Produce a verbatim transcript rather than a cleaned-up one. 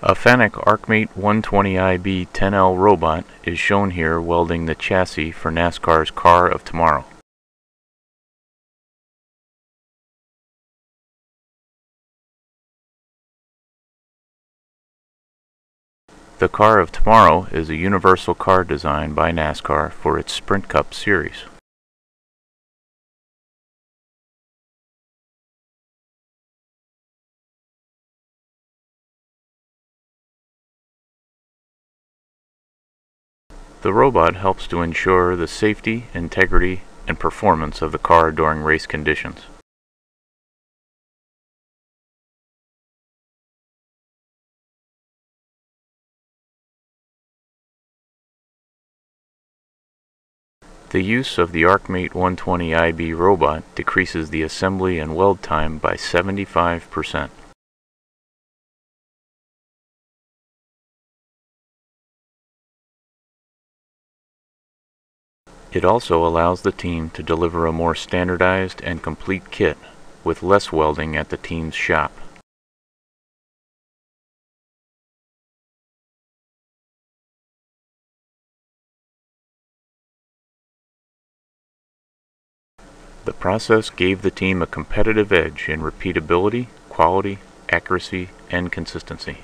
A FANUC ARC Mate one twenty i B ten L robot is shown here welding the chassis for NASCAR's Car of Tomorrow. The Car of Tomorrow is a universal car design by NASCAR for its Sprint Cup series. The robot helps to ensure the safety, integrity, and performance of the car during race conditions. The use of the ARC Mate one twenty i B robot decreases the assembly and weld time by seventy-five percent. It also allows the team to deliver a more standardized and complete kit with less welding at the team's shop. The process gave the team a competitive edge in repeatability, quality, accuracy, and consistency.